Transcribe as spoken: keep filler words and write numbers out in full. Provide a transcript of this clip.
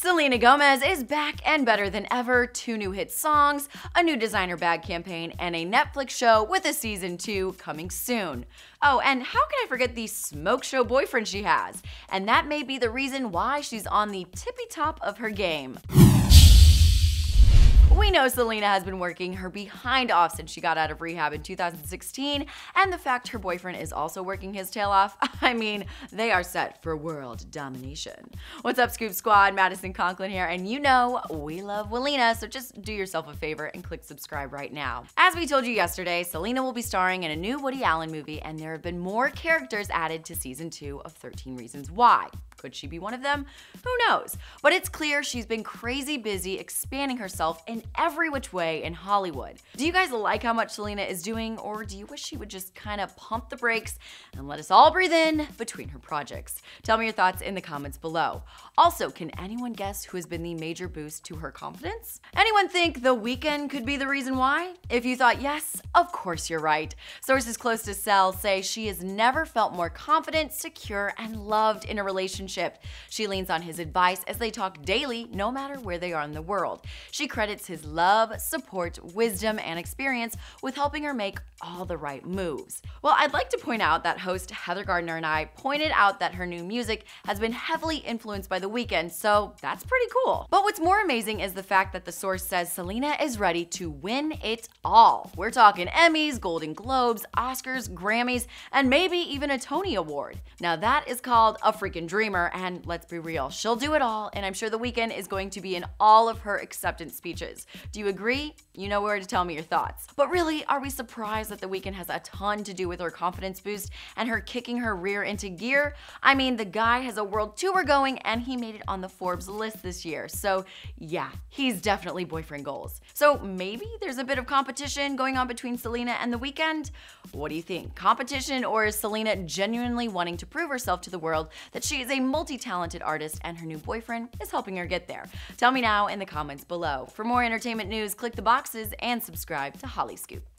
Selena Gomez is back and better than ever. Two new hit songs, a new designer bag campaign, and a Netflix show with a season two coming soon. Oh, and how can I forget the smoke show boyfriend she has? And that may be the reason why she's on the tippy top of her game. We know Selena has been working her behind off since she got out of rehab in two thousand sixteen, and the fact her boyfriend is also working his tail off, I mean, they are set for world domination. What's up, Scoop Squad? Madison Conklin here, and you know we love Welena, so just do yourself a favor and click subscribe right now. As we told you yesterday, Selena will be starring in a new Woody Allen movie, and there have been more characters added to season two of thirteen reasons why. Could she be one of them? Who knows? But it's clear she's been crazy busy expanding herself in every which way in Hollywood. Do you guys like how much Selena is doing, or do you wish she would just kind of pump the brakes and let us all breathe in between her projects? Tell me your thoughts in the comments below. Also, can anyone guess who has been the major boost to her confidence? Anyone think The Weeknd could be the reason why? If you thought yes, of course you're right. Sources close to Sel say she has never felt more confident, secure, and loved in a relationship. She leans on his advice as they talk daily, no matter where they are in the world. She credits his love, support, wisdom, and experience with helping her make all the right moves. Well, I'd like to point out that host Heather Gardner and I pointed out that her new music has been heavily influenced by The Weeknd, so that's pretty cool. But what's more amazing is the fact that the source says Selena is ready to win it all. We're talking Emmys, Golden Globes, Oscars, Grammys, and maybe even a Tony Award. Now that is called a freaking dreamer. And let's be real, she'll do it all, and I'm sure The Weeknd is going to be in all of her acceptance speeches. Do you agree? You know where to tell me your thoughts. But really, are we surprised that The Weeknd has a ton to do with her confidence boost and her kicking her rear into gear? I mean, the guy has a world tour going, and he made it on the Forbes list this year, so yeah, he's definitely boyfriend goals. So maybe there's a bit of competition going on between Selena and The Weeknd? What do you think? Competition, or is Selena genuinely wanting to prove herself to the world that she is a multi-talented artist and her new boyfriend is helping her get there? Tell me now in the comments below. For more entertainment news, click the boxes and subscribe to Hollyscoop.